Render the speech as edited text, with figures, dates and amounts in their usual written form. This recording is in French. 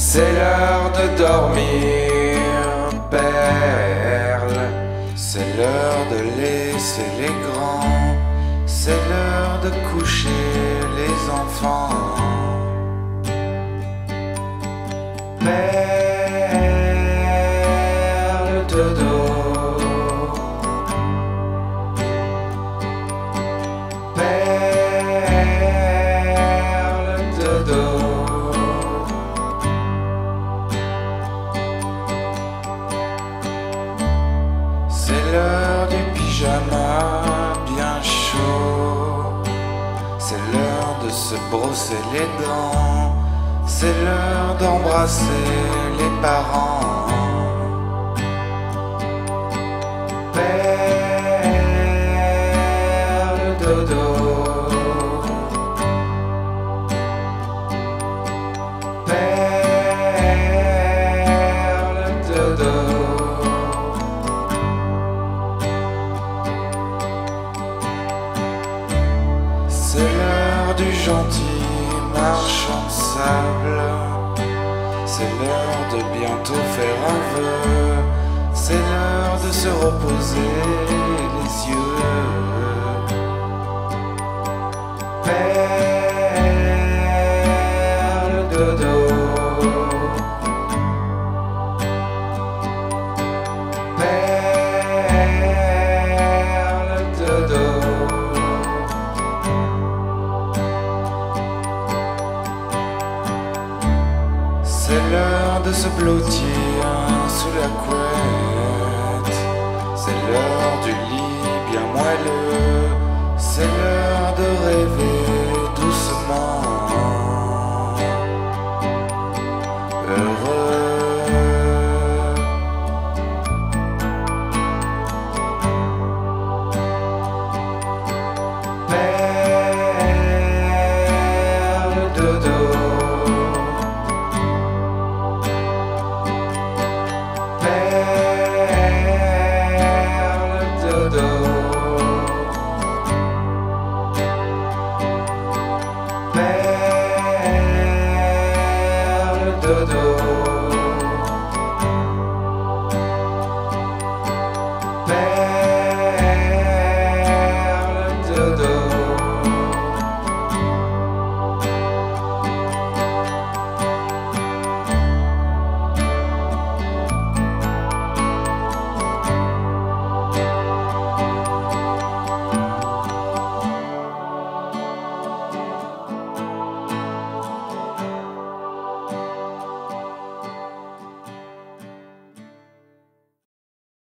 C'est l'heure de dormir, perle. C'est l'heure de laisser les grands. C'est l'heure de coucher les enfants. Perle de dos. Perle de dos. C'est l'heure du pyjama bien chaud. C'est l'heure de se brosser les dents. C'est l'heure d'embrasser les parents. Perle de dos. Perle de dos. C'est l'heure du gentil marchand sable. C'est l'heure de bientôt faire un vœu. C'est l'heure de se reposer les yeux. Perle de dos. Perle de dos. C'est l'heure de se blottir sous la couette. C'est l'heure du lit bien moelleux. C'est l'heure de rêver doucement. Heureux. Perle de dos. Perle de dos.